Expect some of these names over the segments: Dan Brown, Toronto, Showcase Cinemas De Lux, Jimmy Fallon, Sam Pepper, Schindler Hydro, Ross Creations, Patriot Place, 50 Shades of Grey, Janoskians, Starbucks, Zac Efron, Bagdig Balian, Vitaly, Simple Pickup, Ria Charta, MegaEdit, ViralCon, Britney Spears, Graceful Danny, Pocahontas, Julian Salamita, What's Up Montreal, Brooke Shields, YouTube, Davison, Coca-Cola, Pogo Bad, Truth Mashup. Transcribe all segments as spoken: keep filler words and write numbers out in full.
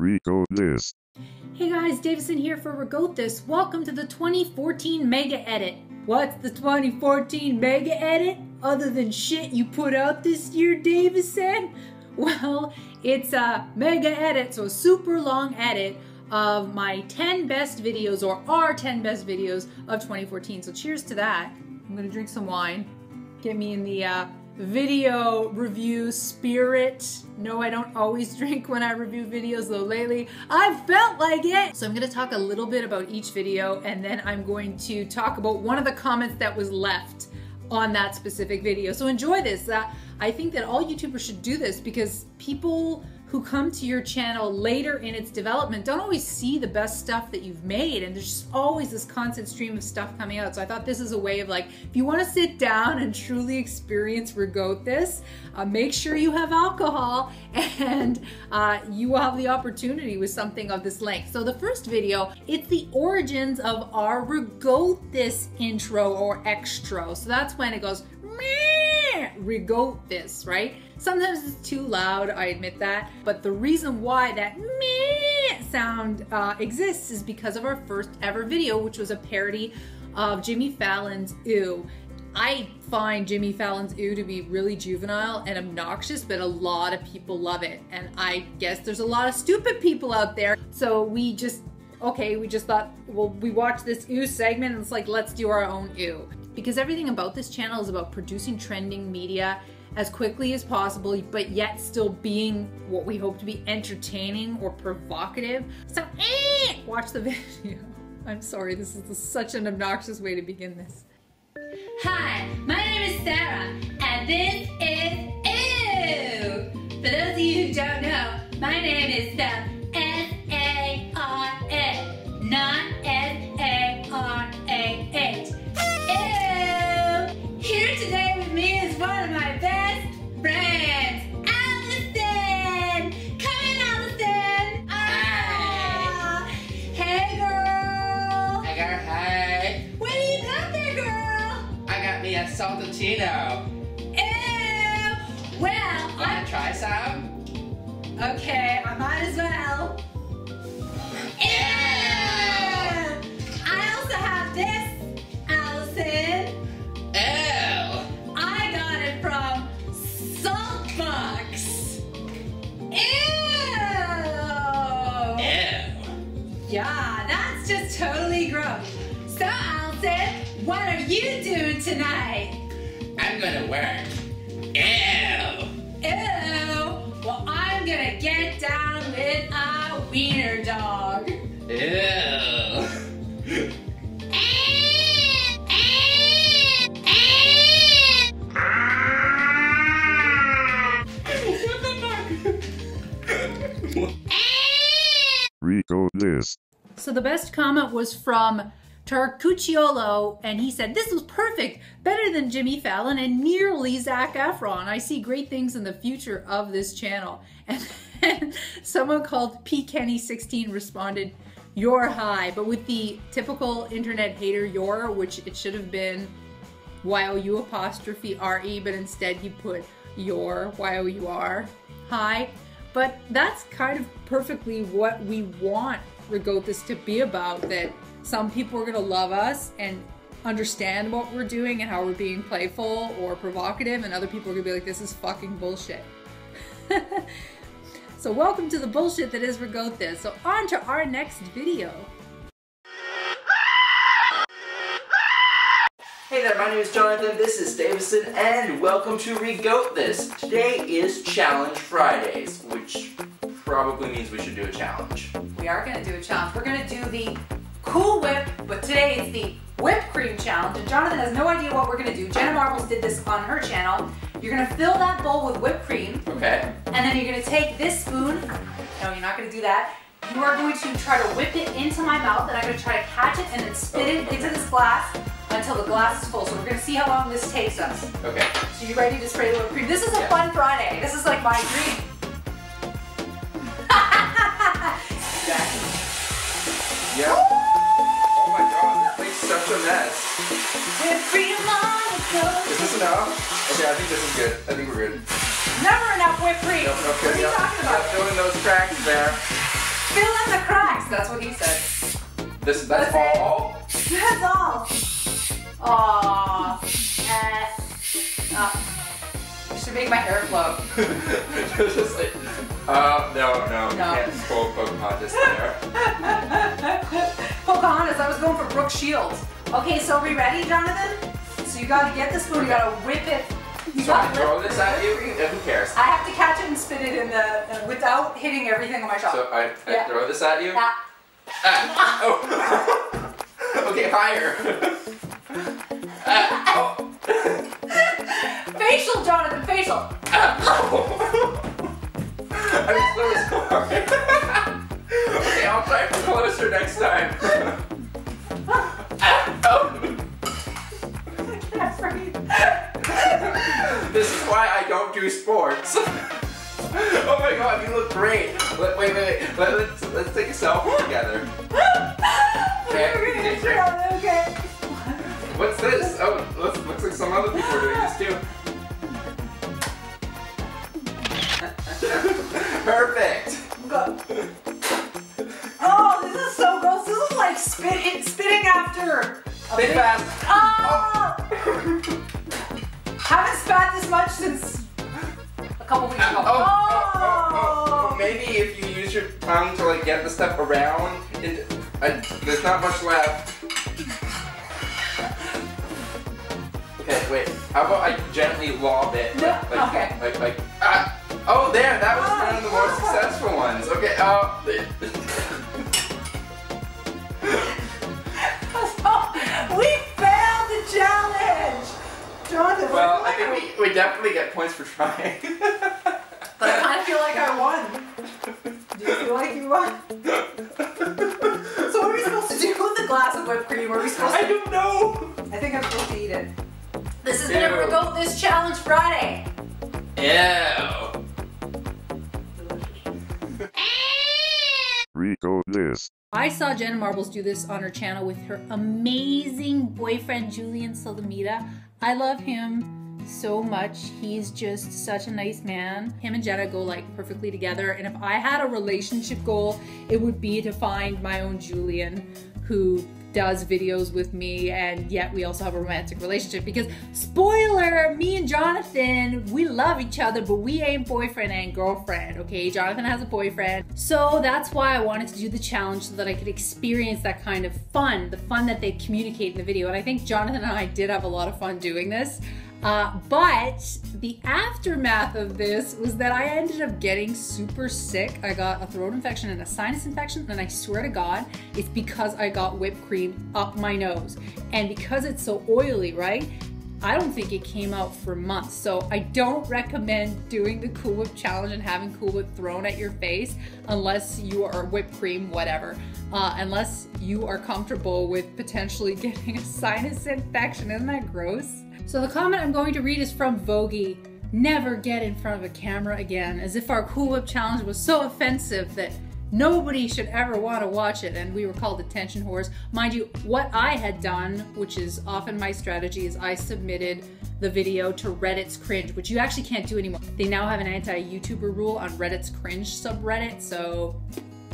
Regoat This. Hey guys, Davison here for Regoat This. Welcome to the twenty fourteen Mega Edit. What's the twenty fourteen Mega Edit? Other than shit you put out this year, Davison? Well, it's a mega edit, so a super long edit of my ten best videos, or our ten best videos of twenty fourteen. So cheers to that. I'm gonna drink some wine. Get me in the uh, video review spirit. No, I don't always drink when I review videos, though lately I felt like it. So I'm gonna talk a little bit about each video, and then I'm going to talk about one of the comments that was left on that specific video. So enjoy this. Uh, I think that all YouTubers should do this, because people who come to your channel later in its development don't always see the best stuff that you've made, and there's just always this constant stream of stuff coming out. So I thought this is a way of, like, if you want to sit down and truly experience Regoat This, uh, make sure you have alcohol, and uh, you will have the opportunity with something of this length. So the first video, it's the origins of our Regoat This intro or extra. So that's when it goes, Regoat This, right? Sometimes it's too loud, I admit that, but the reason why that meh sound uh, exists is because of our first ever video, which was a parody of Jimmy Fallon's Ew. I find Jimmy Fallon's Ew to be really juvenile and obnoxious, but a lot of people love it, and I guess there's a lot of stupid people out there, so we just, okay, we just thought, well, we watched this Ew segment, and it's like, let's do our own Ew. Because everything about this channel is about producing trending media as quickly as possible, but yet still being what we hope to be entertaining or provocative. So, eh, watch the video. I'm sorry, this is such an obnoxious way to begin this. Hi, my name is Sarah, and this is Ew. For those of you who don't know, my name is Sam. S A R S, not S A R A H. Here today with me is one of my best friends, Allison! Come in, Allison! Ah. Hi! Hey, girl! Hey, girl, hey! What do you got there, girl? I got me a saltachino. Ew! Well, wanna I... try some? Okay, I might as well. Ew! Ew. I also have this, Allison. Yeah, that's just totally gross. So, Allison, what are you doing tonight? I'm gonna work. Ew! Ew! Well, I'm gonna get down with a wiener dog. Ew! Regoat This. So the best comment was from Tarcucciolo, and he said, this was perfect, better than Jimmy Fallon and nearly Zac Efron. I see great things in the future of this channel. And then someone called P Kenny sixteen responded, you're high, but with the typical internet hater your, which it should have been Y O U apostrophe R E, but instead he put your, Y O U R, high. But that's kind of perfectly what we want Regoat This to be about, that some people are gonna love us and understand what we're doing and how we're being playful or provocative, and other people are gonna be like, this is fucking bullshit. So welcome to the bullshit that is Regoat This. So on to our next video. Hey there, my name is Jonathan, this is Davison, and welcome to Regoat This. Today is Challenge Fridays, which probably means we should do a challenge. We are going to do a challenge. We're going to do the Cool Whip, but today it's the Whipped Cream Challenge, and Jonathan has no idea what we're going to do. Jenna Marbles did this on her channel. You're going to fill that bowl with whipped cream. Okay. And then you're going to take this spoon. No, you're not going to do that. You are going to try to whip it into my mouth, and I'm going to try to catch it and then spit it into this glass until the glass is full. So we're gonna see how long this takes us. Okay. So you ready to spray the whipped cream? This is a yeah. fun Friday. This is like my dream. Exactly. Yep. Woo! Oh my god, that makes such a mess. Whipped cream on the coast. Is this enough? Okay, I think this is good. I think we're good. Never enough whipped cream. Nope, okay, what are you yep, talking about? Yep, filling those cracks there. Fill in the cracks. That's what he said. This, that's, that's all? It. That's all. Aww. Eh. Oh. I should make my hair flow. Just like, uh, no, no, no. You can't spoil Pocahontas there. Pocahontas, I was going for Brooke Shields. Okay, so are we ready, Jonathan? So you gotta get the spoon, you gotta whip it. You so gotta I throw this at you? Yeah, who cares? I have to catch it and spit it in the, without hitting everything on my shop. So I, I yeah. throw this at you? Ah. Ah. Oh. Okay, higher. Ah. Oh. Facial, Jonathan, facial. Ah. Oh. I'm so sorry. Okay, I'll try for closer next time. Ah. Oh. This is why I don't do sports. Oh my god, you look great. Let, wait, wait, wait. Let, let's, let's take a selfie together. Okay. Okay. Okay. Okay. What's this? Oh, looks, looks like some other people are doing this too. Perfect. Go. Oh, this is so gross. This is like spitting, spitting after. Spit fast. Oh! Haven't spat this much since a couple weeks ago. Oh, oh. Oh, oh, oh. Maybe if you use your tongue to like get the stuff around, it, I, there's not much left. Okay, wait. How about I gently lob it? No. Like, like, okay. Like, like, ah. Oh, there. That was oh, one of the more successful ones. Okay. Oh. We failed the challenge! Jonathan, well, I think like we, we definitely get points for trying. But I kind of feel like I won. Do you feel like you won? So what are we supposed to do with the glass of whipped cream? Are we supposed to? I don't know! I think I'm supposed to eat it. This is gonna Regoat This Challenge Friday! Ew! Regoat This. I saw Jenna Marbles do this on her channel with her amazing boyfriend, Julian Salamita. I love him so much. He's just such a nice man. Him and Jenna go like perfectly together. And if I had a relationship goal, it would be to find my own Julian who does videos with me, and yet we also have a romantic relationship because, spoiler, me and Jonathan, we love each other, but we ain't boyfriend and girlfriend, okay? Jonathan has a boyfriend. So that's why I wanted to do the challenge so that I could experience that kind of fun, the fun that they communicate in the video. And I think Jonathan and I did have a lot of fun doing this. Uh, but the aftermath of this was that I ended up getting super sick. I got a throat infection and a sinus infection, and I swear to God, it's because I got whipped cream up my nose. And because it's so oily, right? I don't think it came out for months. So I don't recommend doing the Cool Whip Challenge and having Cool Whip thrown at your face unless you are whipped cream, whatever. Uh, unless you are comfortable with potentially getting a sinus infection. Isn't that gross? So the comment I'm going to read is from Vogie. Never get in front of a camera again, as if our Cool Whip Challenge was so offensive that nobody should ever want to watch it, and we were called attention whores. Mind you, what I had done, which is often my strategy, is I submitted the video to Reddit's Cringe, which you actually can't do anymore. They now have an anti-YouTuber rule on Reddit's Cringe subreddit, so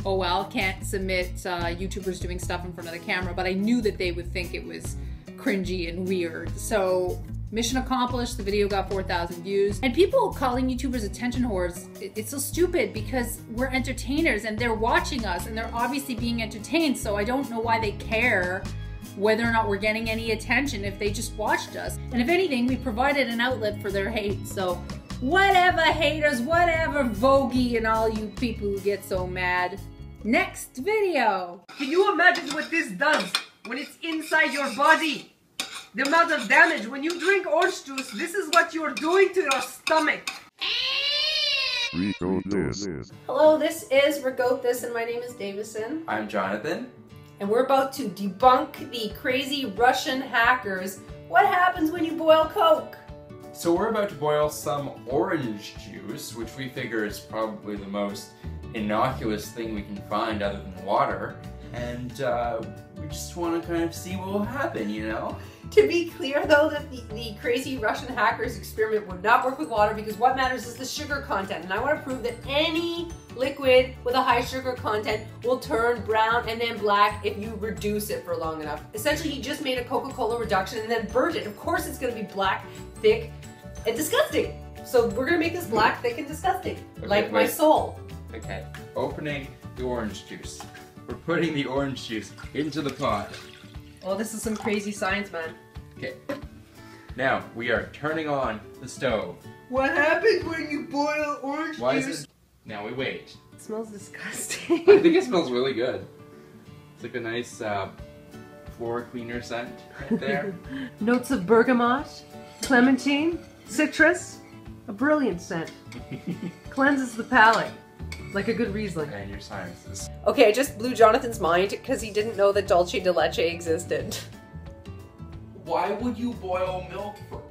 oh well, can't submit uh, YouTubers doing stuff in front of the camera, but I knew that they would think it was cringy and weird. So mission accomplished, the video got four thousand views. And people calling YouTubers attention whores, it, it's so stupid because we're entertainers and they're watching us and they're obviously being entertained. So I don't know why they care whether or not we're getting any attention if they just watched us. And if anything, we provided an outlet for their hate. So whatever haters, whatever Vogie and all you people who get so mad. Next video. Can you imagine what this does when it's inside your body? The amount of damage. When you drink orange juice, this is what you're doing to your stomach. Regoat This. Hello, this is Regoat This, and my name is Davison. I'm Jonathan. And we're about to debunk the Crazy Russian Hackers. What happens when you boil Coke? So we're about to boil some orange juice, which we figure is probably the most innocuous thing we can find other than water. And uh, we just want to kind of see what will happen, you know? To be clear though, that the, the Crazy Russian Hackers experiment would not work with water because what matters is the sugar content, and I want to prove that any liquid with a high sugar content will turn brown and then black if you reduce it for long enough. Essentially, he just made a Coca-Cola reduction and then burnt it. Of course it's going to be black, thick, and disgusting. So we're going to make this black, thick, and disgusting. Okay, like wait. my soul. Okay, opening the orange juice. We're putting the orange juice into the pot. Well, this is some crazy science, man. Okay. Now, we are turning on the stove. What happens when you boil orange Why juice? Is it... Now we wait. It smells disgusting. I think it smells really good. It's like a nice uh, floor cleaner scent right there. Notes of bergamot, clementine, citrus. A brilliant scent. Cleanses the palate. Like a good Riesling. And your sciences. Okay, I just blew Jonathan's mind because he didn't know that Dulce de Leche existed. Why would you boil milk for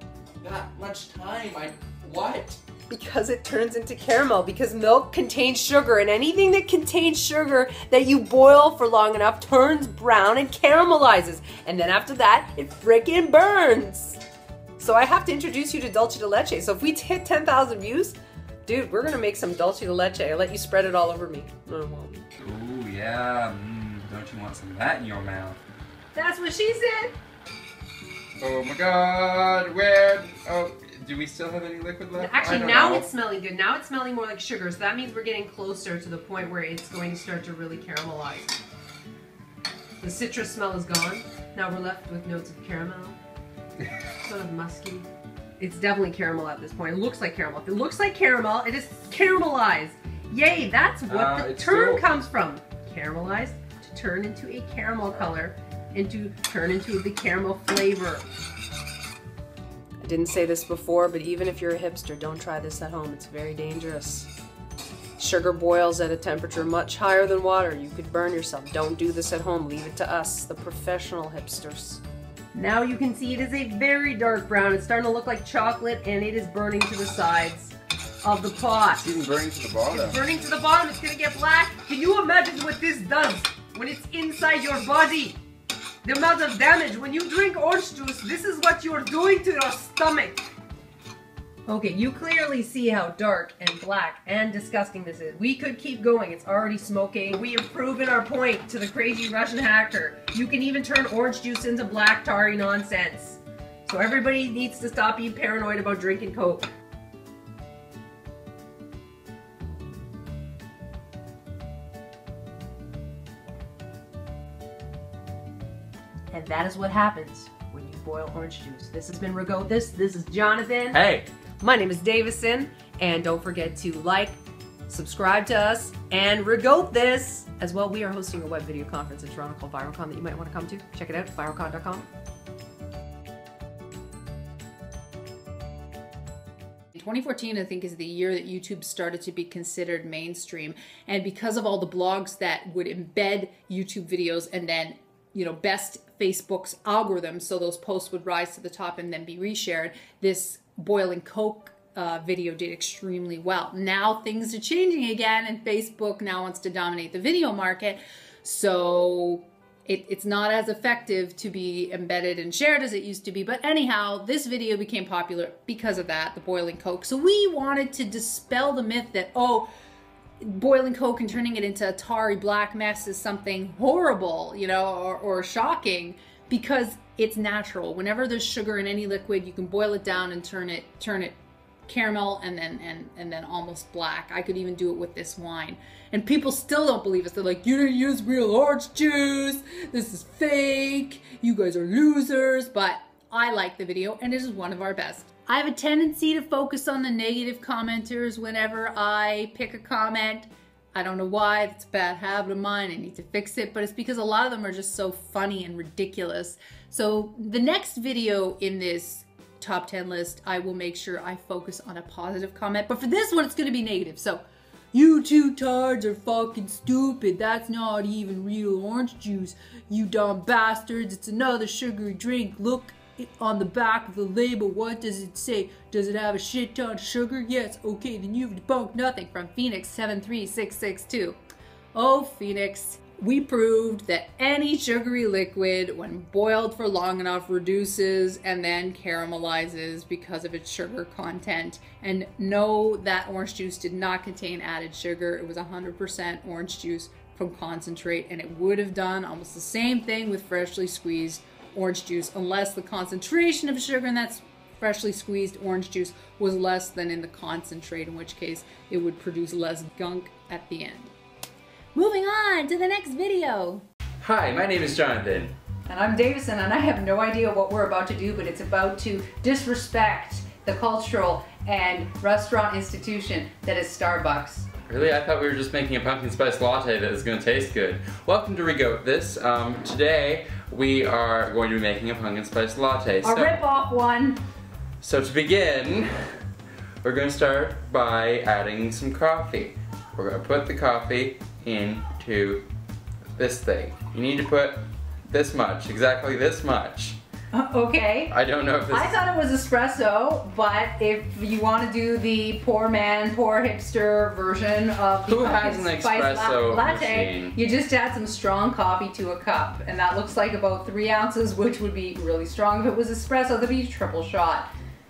that much time? I... What? Because it turns into caramel, because milk contains sugar, and anything that contains sugar that you boil for long enough turns brown and caramelizes. And then after that, it frickin' burns! So I have to introduce you to Dulce de Leche. So if we hit ten thousand views, dude, we're gonna make some Dulce de Leche. I'll let you spread it all over me. No, I won't. Ooh, yeah. Mm, don't you want some of that in your mouth? That's what she said! Oh my god, where? Oh, do we still have any liquid left? Actually, now know. it's smelling good. Now it's smelling more like sugar, so that means we're getting closer to the point where it's going to start to really caramelize. The citrus smell is gone. Now we're left with notes of caramel. Sort of musky. It's definitely caramel at this point. It looks like caramel. If it looks like caramel, it is caramelized. Yay, that's what uh, the term so... comes from. Caramelized to turn into a caramel color and to turn into the caramel flavor. I didn't say this before, but even if you're a hipster, don't try this at home. It's very dangerous. Sugar boils at a temperature much higher than water. You could burn yourself. Don't do this at home. Leave it to us, the professional hipsters. Now you can see it is a very dark brown. It's starting to look like chocolate, and it is burning to the sides of the pot. It's even burning to the bottom. It's burning to the bottom. It's going to get black. Can you imagine what this does when it's inside your body? The amount of damage. When you drink orange juice, this is what you're doing to your stomach. Okay, you clearly see how dark and black and disgusting this is. We could keep going. It's already smoking. We have proven our point to the Crazy Russian Hacker. You can even turn orange juice into black tarry nonsense. So everybody needs to stop being paranoid about drinking Coke. And that is what happens when you boil orange juice. This has been Regoat This. This is Jonathan. Hey! My name is Davison, and don't forget to like, subscribe to us, and Regoat This! As well, we are hosting a web video conference in Toronto called ViralCon that you might want to come to. Check it out, viralcon dot com. twenty fourteen, I think, is the year that YouTube started to be considered mainstream, and because of all the blogs that would embed YouTube videos and then, you know, best Facebook's algorithm, so those posts would rise to the top and then be reshared, this boiling Coke uh, video did extremely well. Now things are changing again, and Facebook now wants to dominate the video market, so it, it's not as effective to be embedded and shared as it used to be. But anyhow, this video became popular because of that, the boiling Coke. So we wanted to dispel the myth that, oh, boiling Coke and turning it into a tarry black mess is something horrible, you know, or, or shocking, because it's natural. Whenever there's sugar in any liquid, you can boil it down and turn it turn it caramel and then and and then almost black. I could even do it with this wine, and people still don't believe us. They're like, you didn't use real orange juice, this is fake, you guys are losers. But I like the video, and it is one of our best. I have a tendency to focus on the negative commenters whenever I pick a comment. I don't know why, it's a bad habit of mine, I need to fix it, but it's because a lot of them are just so funny and ridiculous. So the next video in this top ten list, I will make sure I focus on a positive comment, but for this one, it's gonna be negative. So, you two tards are fucking stupid, that's not even real orange juice, you dumb bastards, it's another sugary drink, look on the back of the label, what does it say? Does it have a shit ton of sugar? Yes, okay, then you've debunked nothing. From Phoenix seven three six six two. Oh, Phoenix. we proved that any sugary liquid, when boiled for long enough, reduces and then caramelizes because of its sugar content. And no, that orange juice did not contain added sugar. It was one hundred percent orange juice from concentrate, and it would have done almost the same thing with freshly squeezed orange juice, unless the concentration of sugar in that freshly squeezed orange juice was less than in the concentrate, in which case it would produce less gunk at the end. Moving on to the next video. Hi, my name is Jonathan. And I'm Davison, and I have no idea what we're about to do, but it's about to disrespect the cultural and restaurant institution that is Starbucks. Really? I thought we were just making a pumpkin spice latte that is going to taste good. Welcome to Regoat This. Um, today we are going to be making a pumpkin spice latte. A so, rip-off one. So to begin, we're going to start by adding some coffee. We're going to put the coffee into this thing. You need to put this much, exactly this much. Uh, okay. I don't know if this I is... thought it was espresso, but if you want to do the poor man, poor hipster version of the Who has an espresso latte, machine? You just add some strong coffee to a cup, and that looks like about three ounces, which would be really strong. If it was espresso, that'd be a triple shot.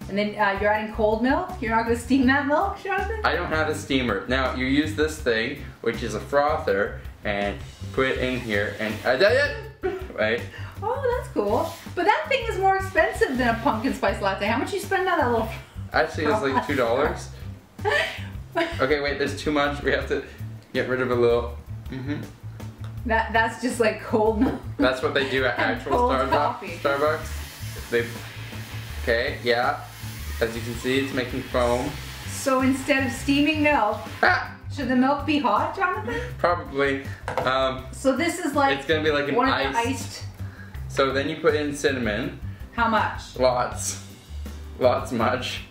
And then uh, you're adding cold milk? You're not going to steam that milk, Jonathan? I don't have a steamer. Now, you use this thing, which is a frother, and put it in here, and I did it! Right? Oh, that's cool. But that thing is more expensive than a pumpkin spice latte. How much you spend on that little... Actually, it's like two dollars. Okay, wait, there's too much. We have to get rid of a little... Mm-hmm. That, that's just like cold milk. That's what they do at actual Starbucks. Starbucks. They... Okay, yeah. As you can see, it's making foam. So instead of steaming milk, ah! Should the milk be hot, Jonathan? Probably. Um, so this is like it's gonna be like an one iced. iced. So then you put in cinnamon. How much? Lots, lots much.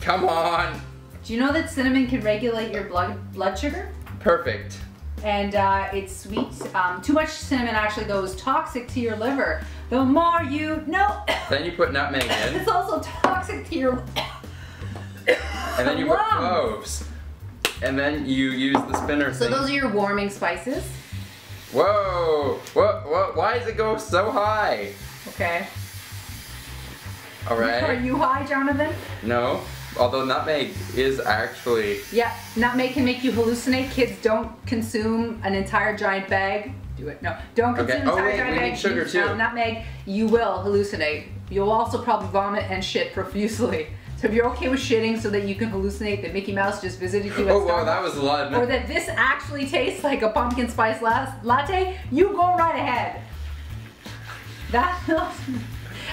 Come on. Do you know that cinnamon can regulate your blood blood sugar? Perfect. And uh, it's sweet. Um, too much cinnamon actually goes toxic to your liver. The more you know. Then you put nutmeg in. It's also toxic to your And then you lungs. Put cloves. And then you use the spinner so thing. So those are your warming spices. Whoa! What? What? Why does it go so high? Okay. All right. Are you high, Jonathan? No. Although nutmeg is actually... Yeah, nutmeg can make you hallucinate. Kids, don't consume an entire giant bag. Do it. No, don't consume okay. an entire oh, wait, giant we bag. Need sugar too. Uh, nutmeg, you will hallucinate. You'll also probably vomit and shit profusely. So if you're okay with shitting so that you can hallucinate that Mickey Mouse just visited you at Oh, Starbucks, wow, that was a lot. Or that this actually tastes like a pumpkin spice latte, you go right ahead. That...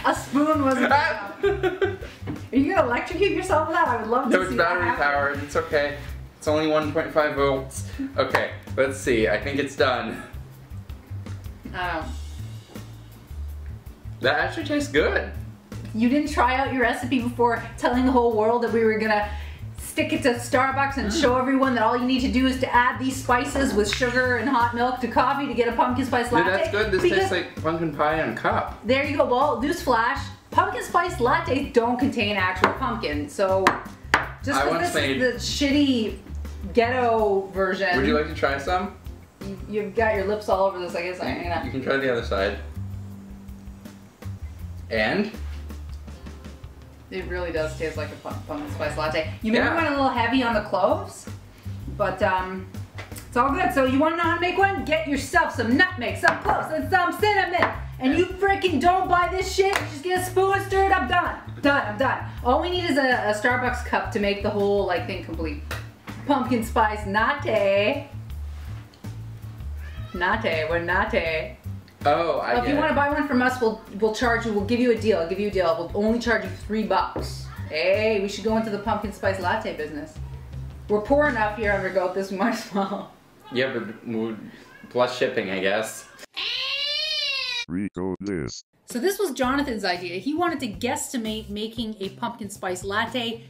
A spoon wasn't enough. Are you gonna electrocute yourself with that? I would love to no, see that. No, it's battery powered. It's okay. It's only one point five volts. Okay, let's see. I think it's done. Oh. That actually tastes good. You didn't try out your recipe before telling the whole world that we were gonna stick it to Starbucks and mm. show everyone that all you need to do is to add these spices with sugar and hot milk to coffee to get a pumpkin spice latte. Dude, that's good. This because tastes like pumpkin pie in a cup. There you go. Well, newsflash, pumpkin spice lattes don't contain actual pumpkin. So just because this is the shitty ghetto version. Would you like to try some? You, you've got your lips all over this. I guess I'm gonna. You can try the other side. And? It really does taste like a pumpkin spice latte. You maybe yeah. went a little heavy on the cloves, but um, it's all good. So you want to know how to make one? Get yourself some nutmeg, some cloves, and some cinnamon. And you freaking don't buy this shit. Just get a spoon, stir it up, done. Done, I'm done. All we need is a, a Starbucks cup to make the whole like thing complete. Pumpkin spice latte. Latte, we're latte. Oh, I well, If you it. want to buy one from us, we'll we'll charge you. We'll give you a deal. I'll give you a deal. We'll only charge you three bucks. Hey, we should go into the pumpkin spice latte business. We're poor enough here on Regoat This. We might as well. Yeah, but plus shipping, I guess. Regoat This. So this was Jonathan's idea. He wanted to guesstimate making a pumpkin spice latte.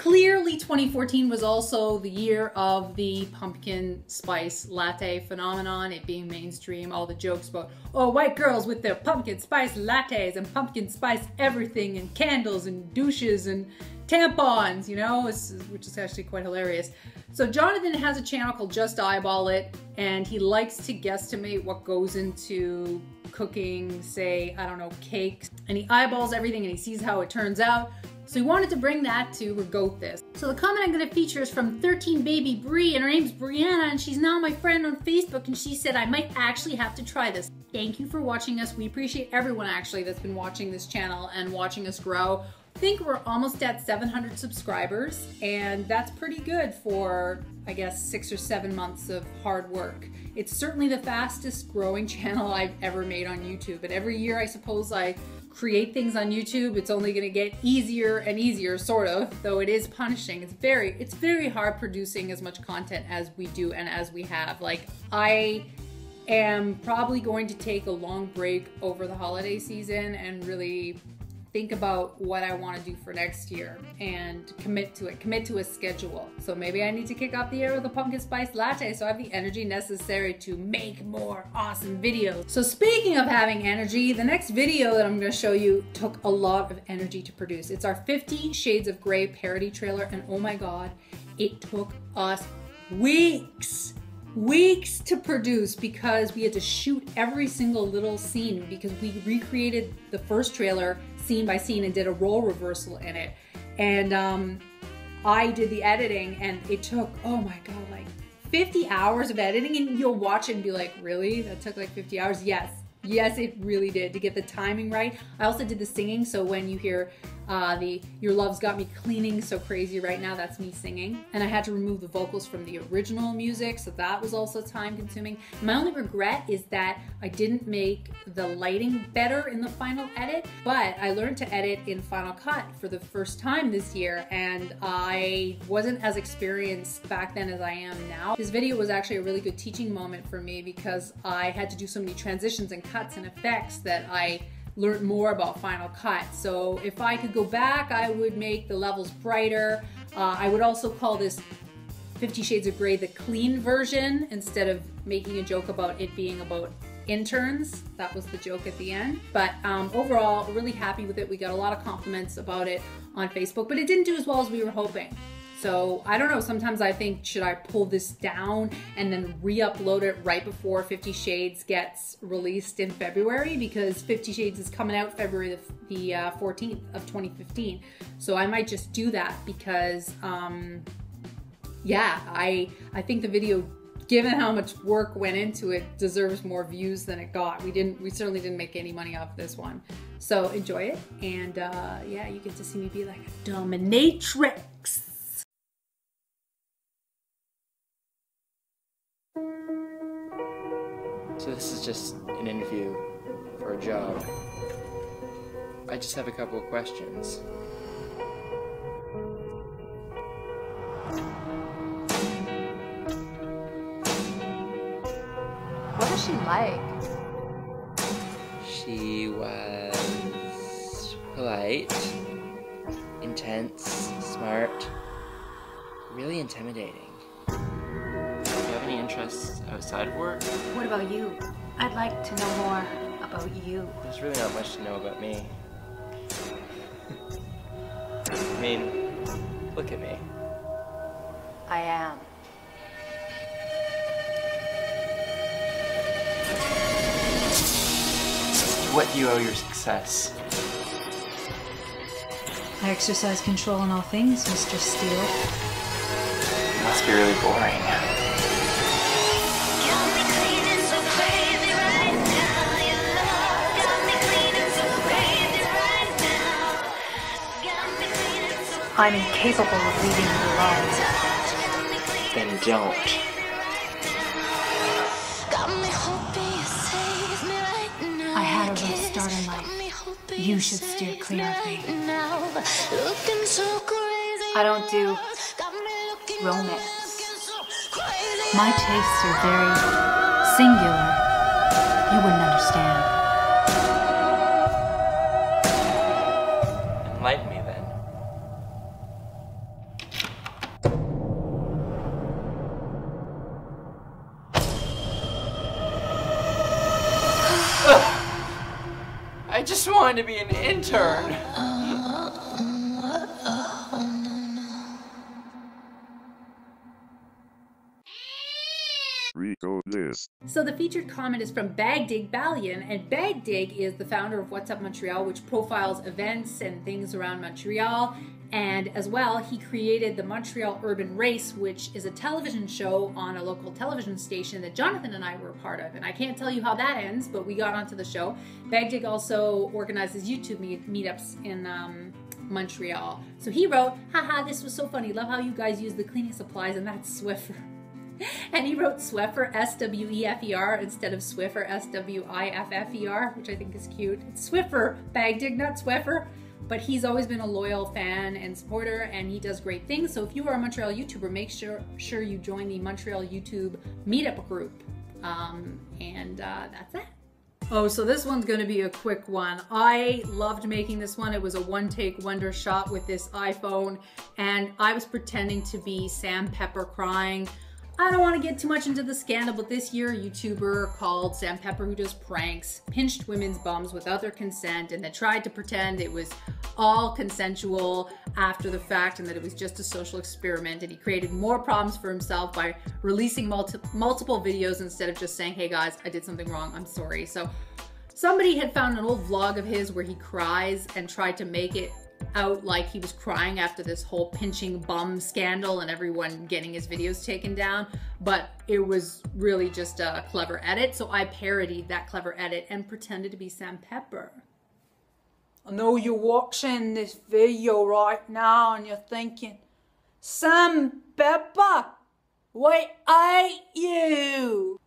Clearly twenty fourteen was also the year of the pumpkin spice latte phenomenon, it being mainstream, all the jokes about, oh, white girls with their pumpkin spice lattes and pumpkin spice everything and candles and douches and tampons, you know, which is actually quite hilarious. So Jonathan has a channel called Just Eyeball It, and he likes to guesstimate what goes into cooking, say, I don't know, cakes, and he eyeballs everything and he sees how it turns out. So we wanted to bring that to Regoat This. So the comment I'm gonna feature is from thirteen Baby Bree, and her name's Brianna, and she's now my friend on Facebook, and she said, I might actually have to try this. Thank you for watching us. We appreciate everyone actually that's been watching this channel and watching us grow. I think we're almost at seven hundred subscribers, and that's pretty good for, I guess, six or seven months of hard work. It's certainly the fastest growing channel I've ever made on YouTube, and every year I suppose I create things on YouTube, it's only gonna get easier and easier, sort of, though it is punishing. It's very, it's very hard producing as much content as we do and as we have. Like, I am probably going to take a long break over the holiday season and really think about what I wanna do for next year and commit to it, commit to a schedule. So maybe I need to kick off the year with a pumpkin spice latte so I have the energy necessary to make more awesome videos. So speaking of having energy, the next video that I'm gonna show you took a lot of energy to produce. It's our fifty Shades of Grey parody trailer, and oh my God, it took us weeks. Weeks to produce because we had to shoot every single little scene because we recreated the first trailer scene by scene and did a role reversal in it. And um, I did the editing, and it took, oh my God, like fifty hours of editing, and you'll watch it and be like, really? That took like fifty hours? Yes. Yes, it really did, to get the timing right. I also did the singing, so when you hear uh, the Your Love's Got Me Cleaning So Crazy Right Now, that's me singing. And I had to remove the vocals from the original music, so that was also time consuming. My only regret is that I didn't make the lighting better in the final edit, but I learned to edit in Final Cut for the first time this year, and I wasn't as experienced back then as I am now. This video was actually a really good teaching moment for me because I had to do so many transitions and cuts and effects that I learned more about Final Cut. So if I could go back, I would make the levels brighter. Uh, I would also call this fifty Shades of Grey the clean version instead of making a joke about it being about interns. That was the joke at the end. But um, overall, really happy with it. We got a lot of compliments about it on Facebook, but it didn't do as well as we were hoping. So I don't know, sometimes I think, should I pull this down and then re-upload it right before fifty Shades gets released in February? Because fifty Shades is coming out February the, the uh, fourteenth of twenty fifteen. So I might just do that because, um, yeah, I, I think the video, given how much work went into it, deserves more views than it got. We didn't, we certainly didn't make any money off this one. So enjoy it, and uh, yeah, you get to see me be like a dominatrix. So this is just an interview for a job. I just have a couple of questions. What was she like? She was polite, intense, smart, really intimidating. Interests outside of work? What about you? I'd like to know more about you. There's really not much to know about me. I mean, look at me. I am. To what do you owe your success? I exercise control in all things, Mister Steele. You must be really boring. I'm incapable of leaving you alone. Then don't. I had a rough start in life. You should steer clear of me. I don't do romance. My tastes are very singular. You wouldn't understand. Enlighten me. just wanted to be an intern. Regoat This. So the featured comment is from Bagdig Balian, and Bagdig is the founder of What's Up Montreal, which profiles events and things around Montreal. And as well, he created the Montreal Urban Race, which is a television show on a local television station that Jonathan and I were a part of. And I can't tell you how that ends, but we got onto the show. Bagdig also organizes YouTube meet meetups in um, Montreal. So he wrote, haha, this was so funny. Love how you guys use the cleaning supplies, and that's Swiffer. And he wrote Sweffer, S W E F E R, instead of Swiffer, S W I F F E R, which I think is cute. It's Swiffer, Bagdig, not Sweffer. But he's always been a loyal fan and supporter, and he does great things. So if you are a Montreal YouTuber, make sure sure you join the Montreal YouTube meetup group. Um, and uh, that's it. Oh, so this one's gonna be a quick one. I loved making this one. It was a one-take wonder shot with this iPhone, and I was pretending to be Sam Pepper crying. I don't want to get too much into the scandal, but this year a YouTuber called Sam Pepper, who does pranks, pinched women's bums without their consent, and then tried to pretend it was all consensual after the fact and that it was just a social experiment, and he created more problems for himself by releasing multi multiple videos instead of just saying, hey guys, I did something wrong, I'm sorry. So somebody had found an old vlog of his where he cries and tried to make it out like he was crying after this whole pinching bum scandal and everyone getting his videos taken down, but it was really just a clever edit. So I parodied that clever edit and pretended to be Sam Pepper. I know you're watching this video right now and you're thinking, Sam Pepper, why ain't you?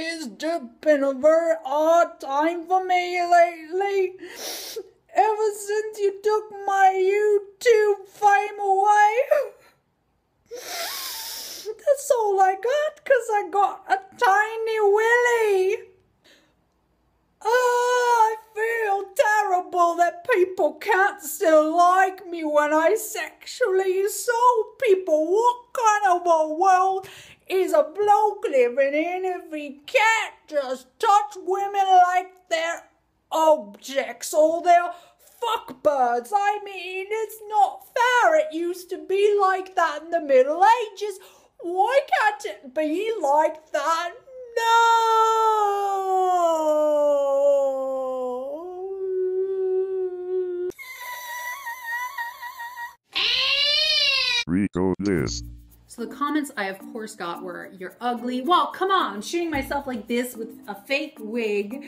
It's just been a very hard time for me lately. Ever since you took my YouTube fame away. That's all I got, cause I got a tiny willy. Oh, I feel terrible that people can't still like me when I sexually assault people. What kind of a world is a bloke living in if he can't just touch women like they're objects or they're fuckbirds? I mean, it's not fair. It used to be like that in the Middle Ages. Why can't it be like that? No! Regoat This. So the comments I of course got were, you're ugly. Well, come on, I'm shooting myself like this with a fake wig,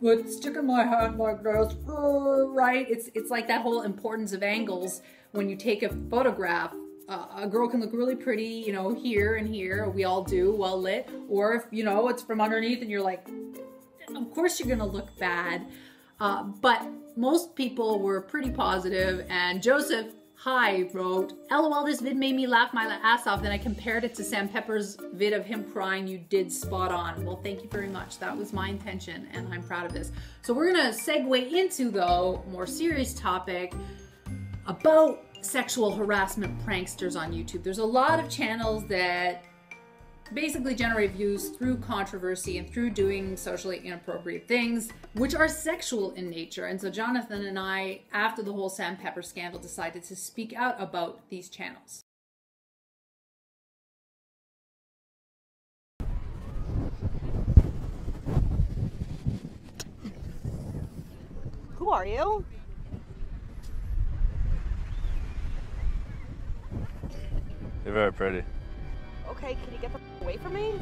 with sticking my hand like this, right? It's, it's like that whole importance of angles when you take a photograph. Uh, a girl can look really pretty, you know, here and here, we all do, well lit. Or if, you know, it's from underneath and you're like, of course you're gonna look bad. Uh, but most people were pretty positive, and Joseph Hi wrote, LOL, this vid made me laugh my ass off. Then I compared it to Sam Pepper's vid of him crying. You did spot on. Well, thank you very much. That was my intention, and I'm proud of this. So we're gonna segue into, though, a more serious topic about sexual harassment pranksters on YouTube. There's a lot of channels that basically generate views through controversy and through doing socially inappropriate things, which are sexual in nature. And so Jonathan and I, after the whole Sam Pepper scandal, decided to speak out about these channels. Who are you? You're very pretty. Okay, can you get the f away from me?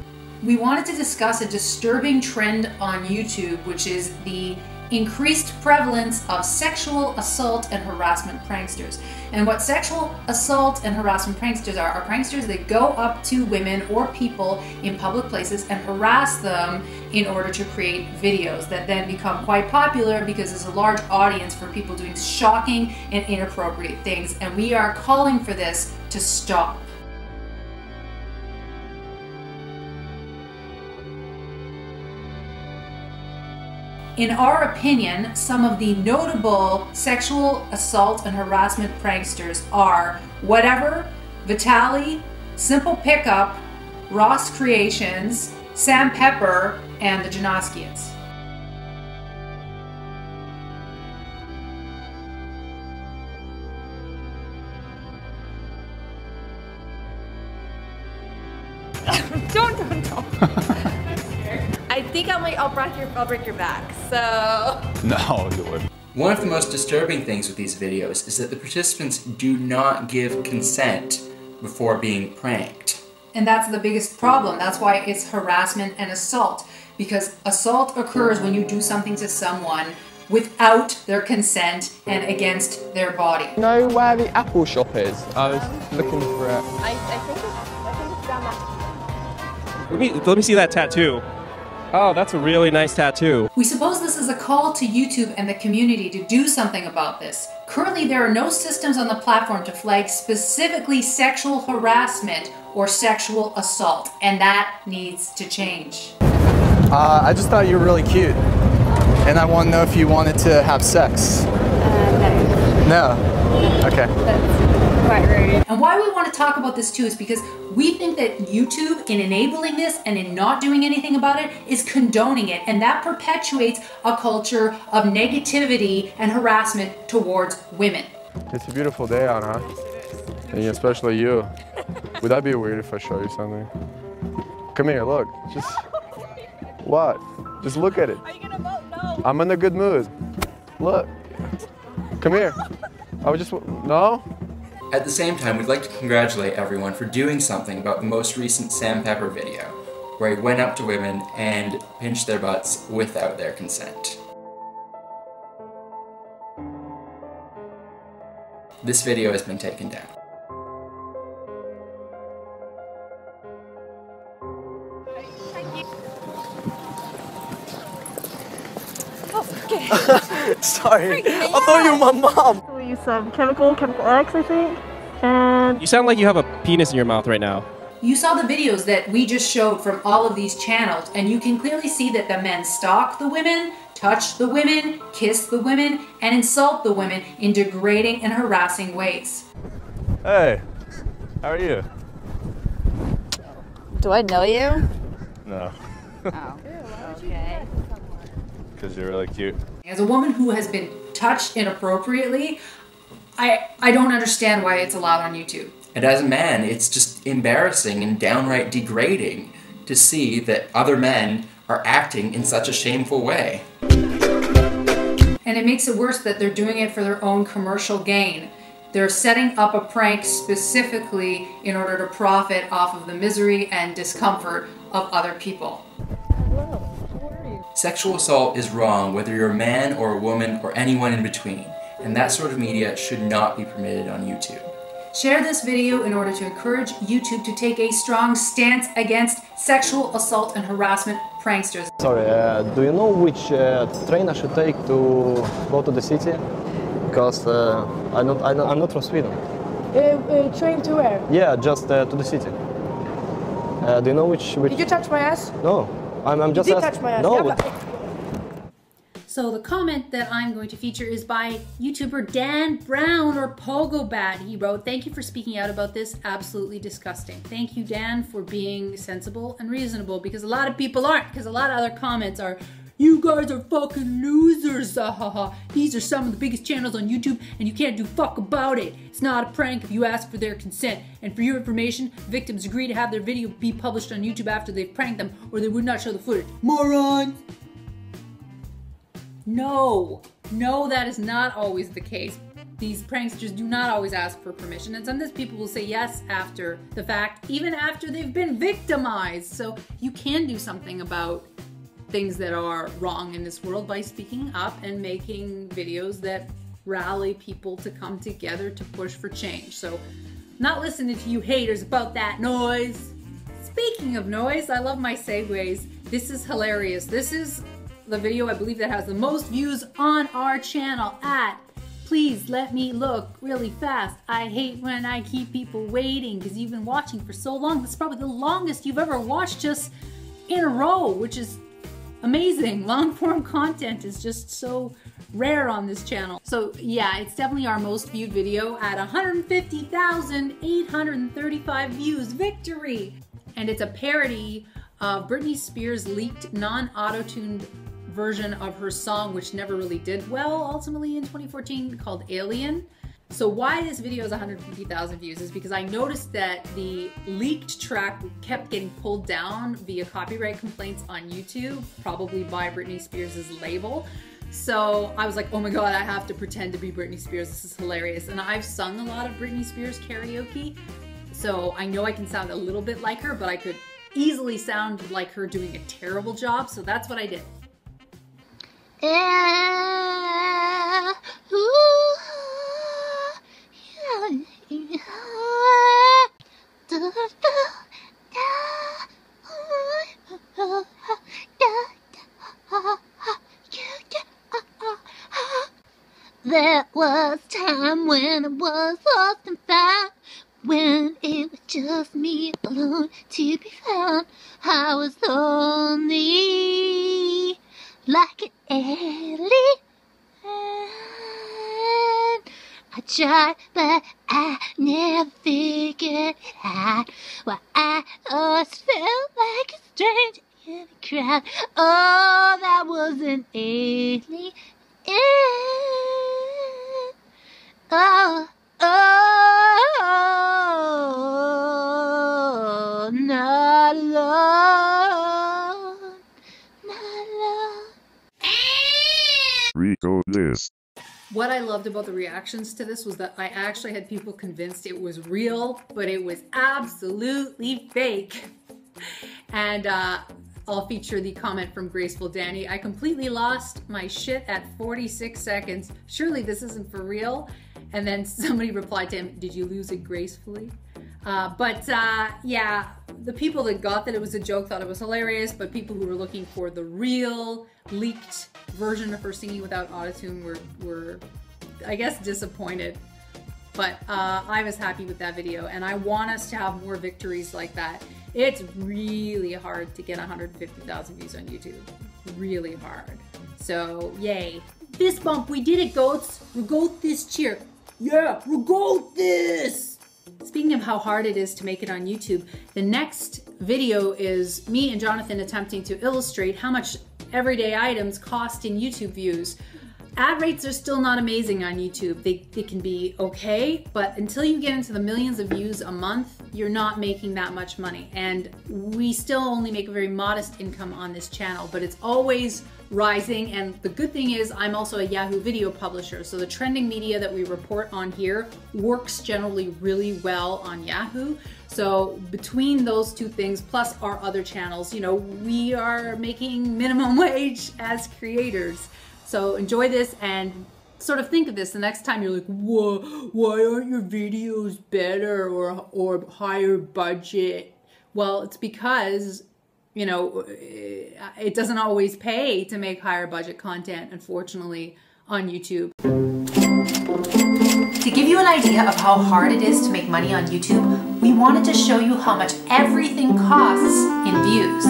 We wanted to discuss a disturbing trend on YouTube, which is the increased prevalence of sexual assault and harassment pranksters. And what sexual assault and harassment pranksters are, are pranksters that go up to women or people in public places and harass them in order to create videos that then become quite popular because there's a large audience for people doing shocking and inappropriate things. And we are calling for this to stop. In our opinion, some of the notable sexual assault and harassment pranksters are Whatever, Vitaly, Simple Pickup, Ross Creations, Sam Pepper, and the Janoskians. don't, don't, don't. I'm scared. I think I might, I'll break your, I'll break your back, so. No, you wouldn't. One of the most disturbing things with these videos is that the participants do not give consent before being pranked. And that's the biggest problem. That's why it's harassment and assault, because assault occurs when you do something to someone without their consent and against their body. You know where the Apple shop is? I was um, looking for it. I, I think it's, I think it's down that. Let me, let me see that tattoo. Oh, that's a really nice tattoo. We suppose this is a call to YouTube and the community to do something about this. Currently, there are no systems on the platform to flag specifically sexual harassment or sexual assault, and that needs to change. Uh, I just thought you were really cute, and I want to know if you wanted to have sex. Uh, no. No? Okay. That's quite rude. And why we want to talk about this too is because we think that YouTube, in enabling this and in not doing anything about it, is condoning it, and that perpetuates a culture of negativity and harassment towards women. It's a beautiful day out, huh? And especially you. Would that be weird if I show you something? Come here, look. Just what? Just look at it. Are you gonna vote? No. I'm in a good mood. Look. Come here. I would just no. At the same time, we'd like to congratulate everyone for doing something about the most recent Sam Pepper video, where he went up to women and pinched their butts without their consent. This video has been taken down. Sorry, I thought you were my mom. Some chemical, chemical X, I think. And you sound like you have a penis in your mouth right now. You saw the videos that we just showed from all of these channels, and you can clearly see that the men stalk the women, touch the women, kiss the women, and insult the women in degrading and harassing ways. Hey, how are you? Do I know you? No. Oh. Okay. Because you're really cute. As a woman who has been touched inappropriately, I I don't understand why it's allowed on YouTube. And as a man, it's just embarrassing and downright degrading to see that other men are acting in such a shameful way. And it makes it worse that they're doing it for their own commercial gain. They're setting up a prank specifically in order to profit off of the misery and discomfort of other people. Sexual assault is wrong whether you're a man or a woman or anyone in between, and that sort of media should not be permitted on YouTube. Share this video in order to encourage YouTube to take a strong stance against sexual assault and harassment pranksters. Sorry, uh, do you know which uh, train I should take to go to the city? Because uh, I'm, not, I'm, not, I'm not from Sweden. Uh, uh, train to where? Yeah, just uh, to the city. Uh, do you know which, which... Did you touch my ass? No. I'm, I'm just you did touch my ass. No. Yeah, but... So the comment that I'm going to feature is by YouTuber Dan Brown, or Pogo Bad. He wrote, "Thank you for speaking out about this. Absolutely disgusting." Thank you, Dan, for being sensible and reasonable, because a lot of people aren't, because a lot of other comments are, "You guys are fucking losers, ha ha ha. These are some of the biggest channels on YouTube and you can't do fuck about it. It's not a prank if you ask for their consent. And for your information, victims agree to have their video be published on YouTube after they've pranked them, or they would not show the footage. Morons!" No, no, that is not always the case. These pranksters do not always ask for permission, and sometimes people will say yes after the fact, even after they've been victimized. So you can do something about things that are wrong in this world by speaking up and making videos that rally people to come together to push for change. So not listening to you haters about that noise. Speaking of noise, I love my segues. This is hilarious. This is the video I believe that has the most views on our channel at "Please let me look really fast. I hate when I keep people waiting," because you've been watching for so long. This is probably the longest you've ever watched just in a row, which is amazing. Long form content is just so rare on this channel. So yeah, it's definitely our most viewed video at one hundred fifty thousand eight hundred thirty-five views. Victory! And it's a parody Uh, Britney Spears leaked non-auto-tuned version of her song, which never really did well ultimately in twenty fourteen, called Alien. So why this video is one hundred fifty thousand views is because I noticed that the leaked track kept getting pulled down via copyright complaints on YouTube, probably by Britney Spears' label. So I was like, oh my God, I have to pretend to be Britney Spears. This is hilarious. And I've sung a lot of Britney Spears karaoke, so I know I can sound a little bit like her, but I could easily sound like her doing a terrible job. So that's what I did. Yeah. Ooh. There was time when it was lost and found, when it was just me alone to be found. I was lonely like an alien. I tried, but I never figured it out. Well, I always felt like a stranger in the crowd. Oh, that was an alien. Oh, oh, not alone, not alone. Regoat This. What I loved about the reactions to this was that I actually had people convinced it was real, but it was absolutely fake. And uh, I'll feature the comment from Graceful Danny. I completely lost my shit at forty-six seconds. Surely this isn't for real. And then somebody replied to him, did you lose it gracefully? Uh, but uh, yeah, the people that got that it was a joke thought it was hilarious, but people who were looking for the real leaked version of her singing without autotune were, were, I guess, disappointed. But uh, I was happy with that video, and I want us to have more victories like that. It's really hard to get one hundred fifty thousand views on YouTube. Really hard. So, yay. Fist bump, we did it, goats. Regoat This cheer. Yeah, Regoat This! Speaking of how hard it is to make it on YouTube, the next video is me and Jonathan attempting to illustrate how much everyday items cost in YouTube views. Ad rates are still not amazing on YouTube. They, they can be okay, but until you get into the millions of views a month, you're not making that much money. And we still only make a very modest income on this channel, but it's always rising. And the good thing is I'm also a Yahoo video publisher. So the trending media that we report on here works generally really well on Yahoo. So between those two things, plus our other channels, you know, we are making minimum wage as creators. So enjoy this and sort of think of this the next time you're like, whoa, why aren't your videos better or, or higher budget? Well, it's because, you know, it doesn't always pay to make higher budget content, unfortunately, on YouTube. To give you an idea of how hard it is to make money on YouTube, we wanted to show you how much everything costs in views.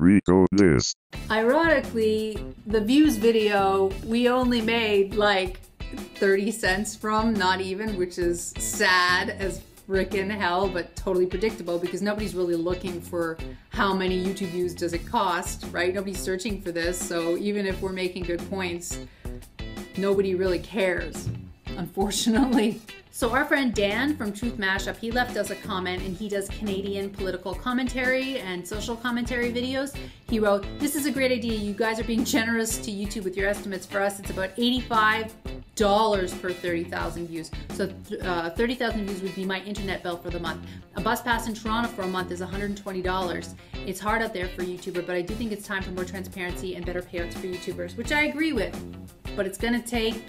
Regoat This. Ironically, the views video, we only made like thirty cents from, not even, which is sad as frickin' hell, but totally predictable because nobody's really looking for how many YouTube views does it cost, right? Nobody's searching for this, so even if we're making good points, nobody really cares, unfortunately. So our friend Dan from Truth Mashup, he left us a comment, and he does Canadian political commentary and social commentary videos. He wrote, "This is a great idea. You guys are being generous to YouTube with your estimates. For us, it's about eighty-five dollars per thirty thousand views. So uh, thirty thousand views would be my internet bill for the month. A bus pass in Toronto for a month is one hundred twenty dollars. It's hard out there for YouTubers, but I do think it's time for more transparency and better payouts for YouTubers," which I agree with, but it's gonna take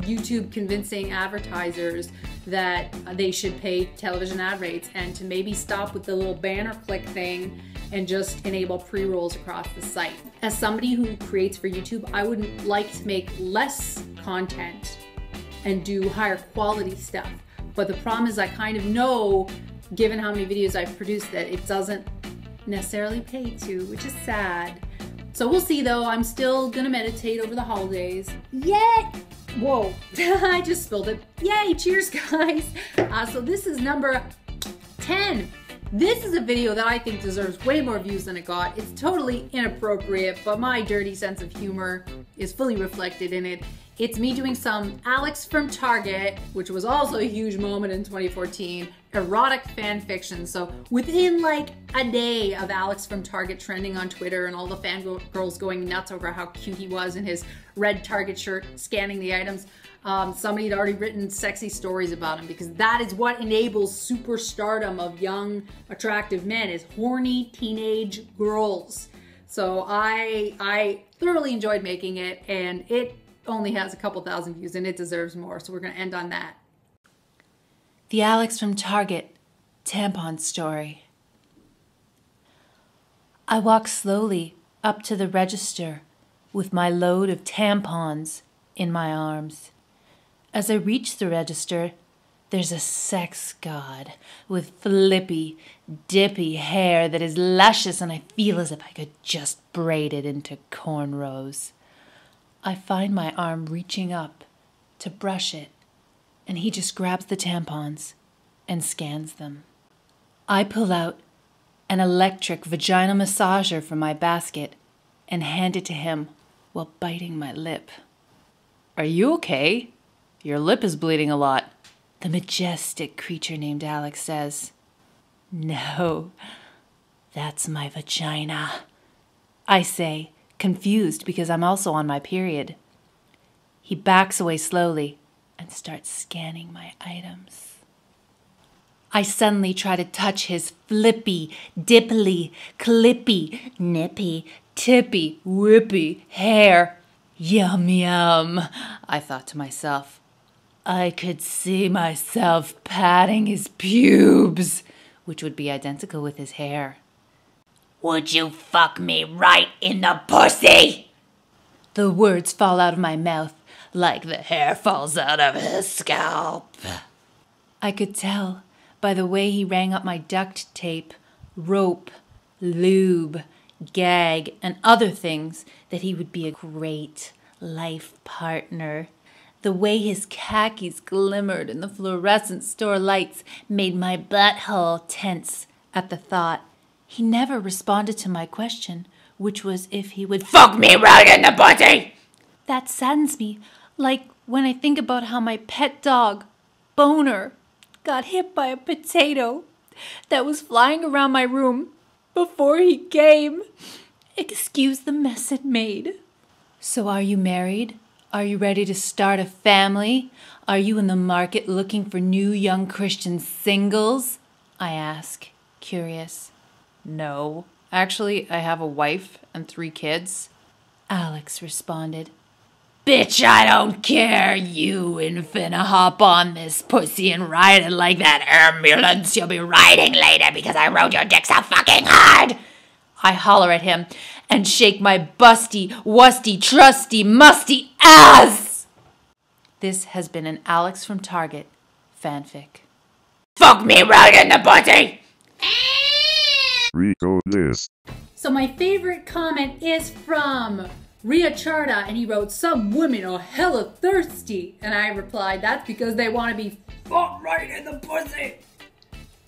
YouTube convincing advertisers that they should pay television ad rates, and to maybe stop with the little banner click thing and just enable pre-rolls across the site. As somebody who creates for YouTube, I would like to make less content and do higher quality stuff. But the problem is I kind of know, given how many videos I've produced, that it doesn't necessarily pay to, which is sad. So we'll see though, I'm still gonna meditate over the holidays. Yet. Whoa, I just spilled it. Yay, cheers guys. Uh, so this is number ten. This is a video that I think deserves way more views than it got. It's totally inappropriate, but my dirty sense of humor is fully reflected in it. It's me doing some Alex from Target, which was also a huge moment in twenty fourteen, erotic fan fiction. So within like a day of Alex from Target trending on Twitter and all the fangirls going nuts over how cute he was in his red Target shirt scanning the items, um, somebody had already written sexy stories about him, because that is what enables superstardom of young, attractive men, is horny teenage girls. So I, I thoroughly enjoyed making it, and it only has a couple thousand views and it deserves more, so we're gonna end on that. The Alex from Target tampon story. I walk slowly up to the register with my load of tampons in my arms. As I reach the register, there's a sex god with flippy, dippy hair that is luscious, and I feel as if I could just braid it into cornrows. I find my arm reaching up to brush it, and he just grabs the tampons and scans them. I pull out an electric vaginal massager from my basket and hand it to him while biting my lip. "Are you okay? Your lip is bleeding a lot," the majestic creature named Alex says. "No, that's my vagina," I say, confused because I'm also on my period. He backs away slowly and starts scanning my items. I suddenly try to touch his flippy, dipply, clippy, nippy, tippy, whippy hair. Yum yum, I thought to myself. I could see myself patting his pubes, which would be identical with his hair. "Would you fuck me right in the pussy?" The words fall out of my mouth like the hair falls out of his scalp. I could tell by the way he rang up my duct tape, rope, lube, gag, and other things that he would be a great life partner. The way his khakis glimmered in the fluorescent store lights made my butthole tense at the thought. He never responded to my question, which was if he would fuck me right in the pussy. That saddens me, like when I think about how my pet dog, Boner, got hit by a potato that was flying around my room before he came. Excuse the mess it made. So are you married? Are you ready to start a family? Are you in the market looking for new young Christian singles? I ask, curious. "No, actually, I have a wife and three kids," Alex responded. "Bitch, I don't care. You and finna hop on this pussy and ride it like that ambulance you'll be riding later because I rode your dick so fucking hard," I holler at him and shake my busty, wusty, trusty, musty ass. This has been an Alex from Target fanfic. Fuck me right in the pussy! Regoat This. So my favorite comment is from Ria Charta, and he wrote, "Some women are hella thirsty." And I replied, "That's because they want to be fucked right in the pussy,"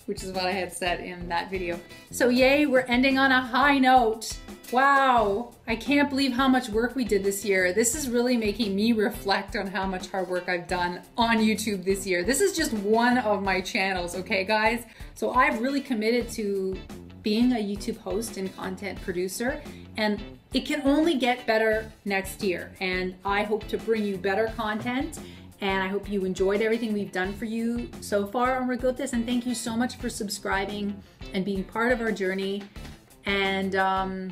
which is what I had said in that video. So yay, we're ending on a high note. Wow, I can't believe how much work we did this year. This is really making me reflect on how much hard work I've done on YouTube this year. This is just one of my channels, okay guys? So I've really committed to being a YouTube host and content producer, and it can only get better next year. And I hope to bring you better content. And I hope you enjoyed everything we've done for you so far on Regoat This. And thank you so much for subscribing and being part of our journey. And um,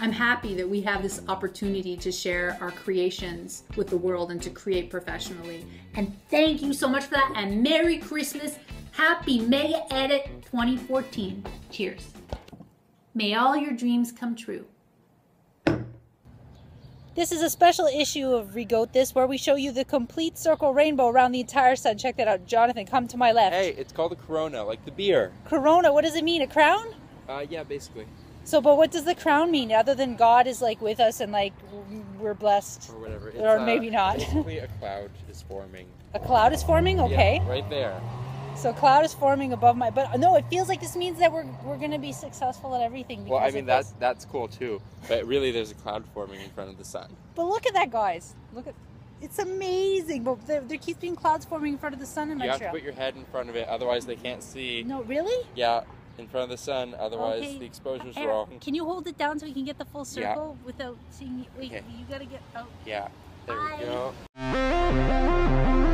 I'm happy that we have this opportunity to share our creations with the world and to create professionally. And thank you so much for that. And Merry Christmas. Happy Mega Edit twenty fourteen. Cheers. May all your dreams come true. This is a special issue of Regoat This where we show you the complete circle rainbow around the entire sun. Check that out. Jonathan, come to my left. Hey, it's called a corona, like the beer. Corona, what does it mean? A crown? Uh, yeah, basically. So, but what does the crown mean other than God is like with us and like we're blessed? Or whatever. It's, or uh, maybe not. Basically a cloud is forming. A cloud is forming? Okay. Yeah, right there. So cloud is forming above my, but no, it feels like this means that we're we're gonna be successful at everything. Well, I mean that's that's cool too, but really there's a cloud forming in front of the sun. But look at that, guys! Look at, it's amazing. But there, there keeps being clouds forming in front of the sun in Montreal. You have to put your head in front of it, otherwise they can't see. No, really? Yeah, in front of the sun, otherwise okay. The exposure's uh, wrong. Can you hold it down so we can get the full circle yeah. without seeing? Wait, okay. You gotta get out. Yeah, there Bye. We go.